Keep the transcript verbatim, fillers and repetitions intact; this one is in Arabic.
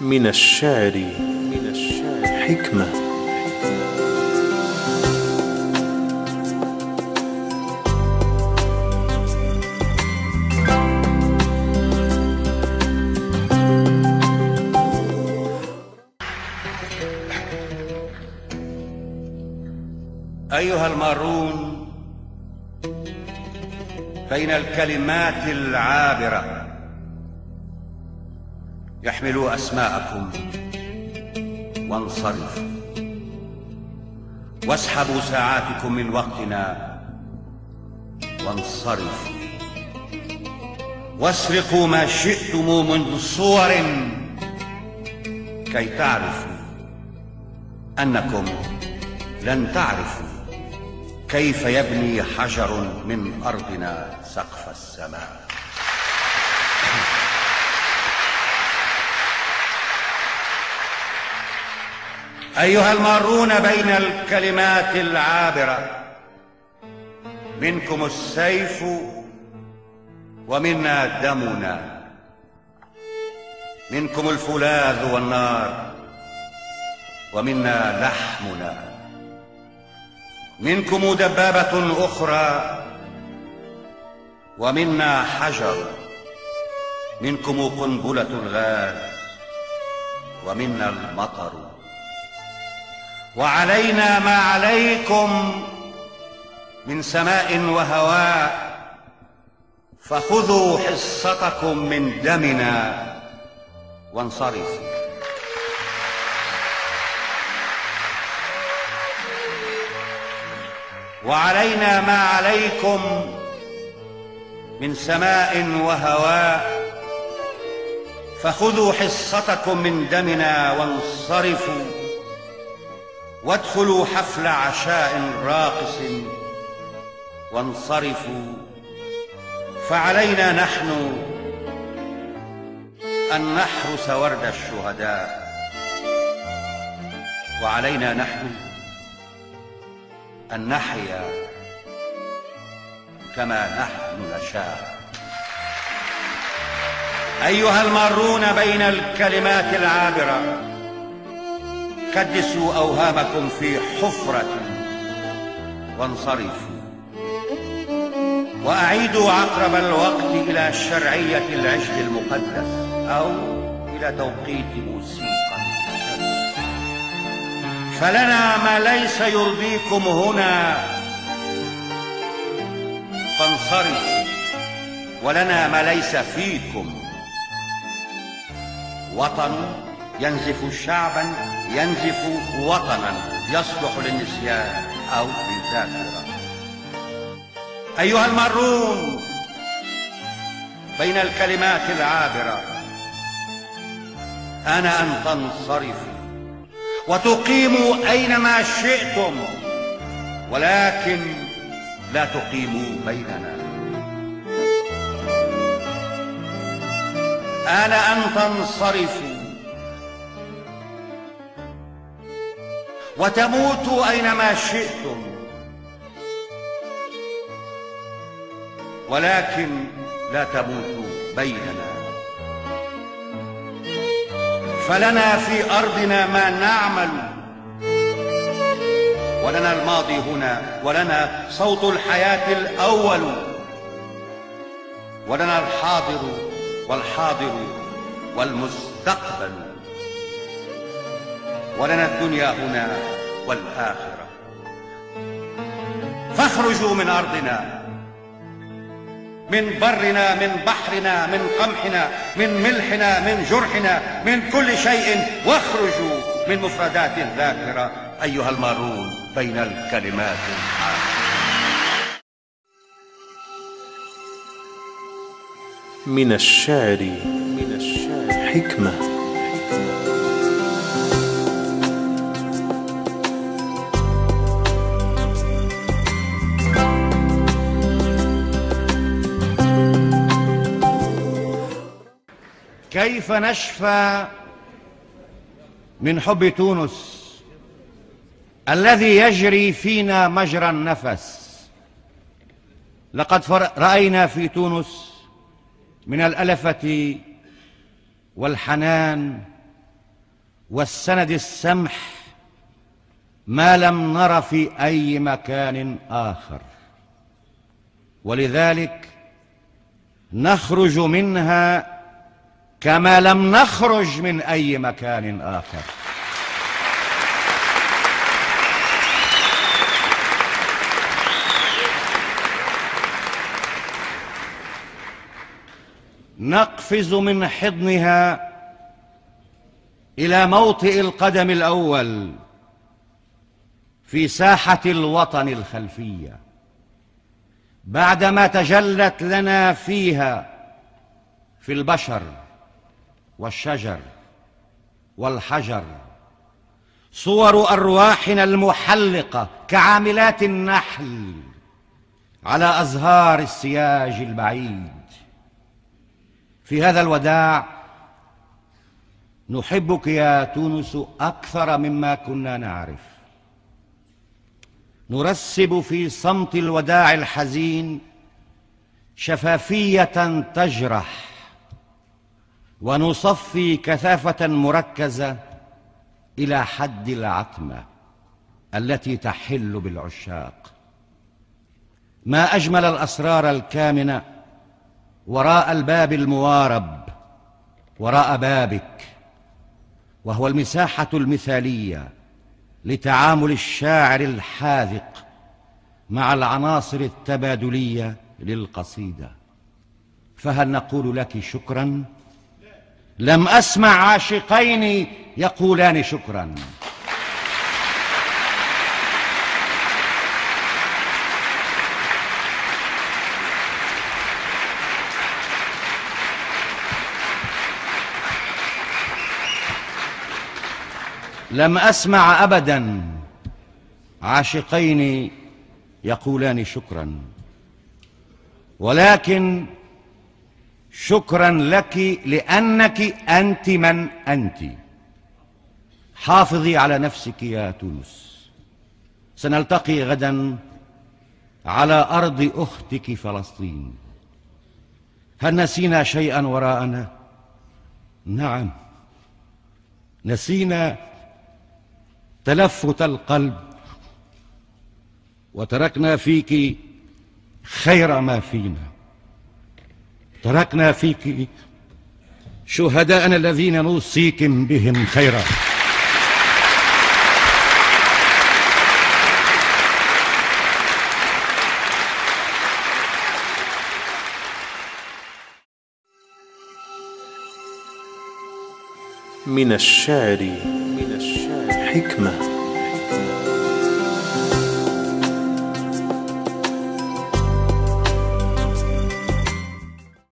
من الشعر من الشعر حكمة. أيها المارون، فإن الكلمات العابرة احملوا أسماءكم وانصرفوا، واسحبوا ساعاتكم من وقتنا وانصرفوا، واسرقوا ما شئتم من صور كي تعرفوا أنكم لن تعرفوا كيف يبني حجر من أرضنا سقف السماء. أيها المارون، بين الكلمات العابرة منكم السيف ومنا دمنا، منكم الفولاذ والنار ومنا لحمنا، منكم دبابة أخرى ومنا حجر، منكم قنبلة الغاز ومنا المطر، وعلينا ما عليكم من سماء وهواء، فخذوا حصتكم من دمنا وانصرفوا. وعلينا ما عليكم من سماء وهواء، فخذوا حصتكم من دمنا وانصرفوا، وادخلوا حفل عشاء راقص وانصرفوا، فعلينا نحن أن نحرس ورد الشهداء، وعلينا نحن أن نحيا كما نحن نشاء. أيها المارون، بين الكلمات العابرة قدسوا أوهامكم في حفرة وانصرفوا، وأعيدوا عقرب الوقت إلى شرعية العشق المقدس أو إلى توقيت موسيقى الشمس، فلنا ما ليس يرضيكم هنا فانصرفوا، ولنا ما ليس فيكم. وطن ينزف شعبا، ينزف وطنا يصلح للنسيان أو للذاكرة. أيها المارون، بين الكلمات العابرة أنا أن تنصرفوا وتقيموا أينما شئتم، ولكن لا تقيموا بيننا. أنا أن تنصرفوا وتموتوا أينما شئتم، ولكن لا تموتوا بيننا. فلنا في أرضنا ما نعمل، ولنا الماضي هنا، ولنا صوت الحياة الأول، ولنا الحاضر والحاضر والمستقبل، ولنا الدنيا هنا والآخرة. فاخرجوا من أرضنا، من برنا، من بحرنا، من قمحنا، من ملحنا، من جرحنا، من كل شيء، واخرجوا من مفردات الذاكرة. أيها المارون، بين الكلمات العابرة من الشعر من الشعر حكمة. كيف نشفى من حب تونس الذي يجري فينا مجرى النفس؟ لقد رأينا في تونس من الألفة والحنان والسند السمح ما لم نر في أي مكان آخر، ولذلك نخرج منها كما لم نخرج من أي مكان آخر. نقفز من حضنها إلى موطئ القدم الأول في ساحة الوطن الخلفية، بعدما تجلت لنا فيها في البشر والشجر والحجر صور أرواحنا المحلقة كعاملات النحل على أزهار السياج البعيد. في هذا الوداع نحبك يا تونس أكثر مما كنا نعرف، نرسب في صمت الوداع الحزين شفافية تجرح، ونصفي كثافة مركزة إلى حد العتمة التي تحل بالعشاق. ما أجمل الأسرار الكامنة وراء الباب الموارب، وراء بابك، وهو المساحة المثالية لتعامل الشاعر الحاذق مع العناصر التبادلية للقصيدة. فهل نقول لك شكرا؟ لم أسمع عاشقين يقولان شكرا. لم أسمع أبدا عاشقين يقولان شكرا، ولكن شكرا لك، لأنك أنت من أنت. حافظي على نفسك يا تونس، سنلتقي غدا على أرض أختك فلسطين. هل نسينا شيئا وراءنا؟ نعم، نسينا تلفت القلب، وتركنا فيك خير ما فينا، تركنا فيك شهداءنا الذين نوصيكم بهم خيرا. من الشعر من الشعر حكمة.